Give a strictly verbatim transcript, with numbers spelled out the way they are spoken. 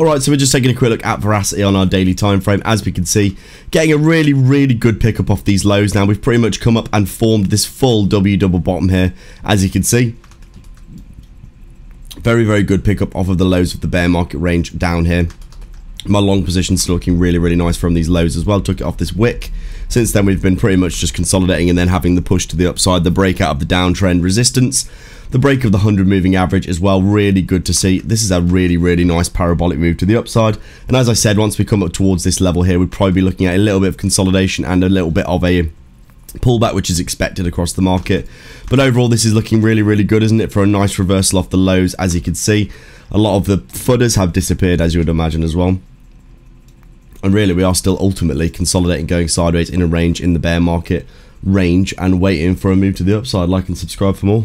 Alright, so we're just taking a quick look at Veracity on our daily time frame. As we can see, getting a really, really good pickup off these lows. Now, we've pretty much come up and formed this full W double bottom here, as you can see. Very, very good pickup off of the lows of the bear market range down here. My long position's still looking really, really nice from these lows as well. Took it off this wick. Since then, we've been pretty much just consolidating and then having the push to the upside, the breakout of the downtrend resistance, the break of the one hundred moving average as well. Really good to see. This is a really, really nice parabolic move to the upside. And as I said, once we come up towards this level here, we'd probably be looking at a little bit of consolidation and a little bit of a pullback, which is expected across the market. But overall, this is looking really, really good, isn't it, for a nice reversal off the lows. As you can see, a lot of the fudders have disappeared, as you would imagine as well. And really, we are still ultimately consolidating, going sideways in a range in the bear market range and waiting for a move to the upside. Like and subscribe for more.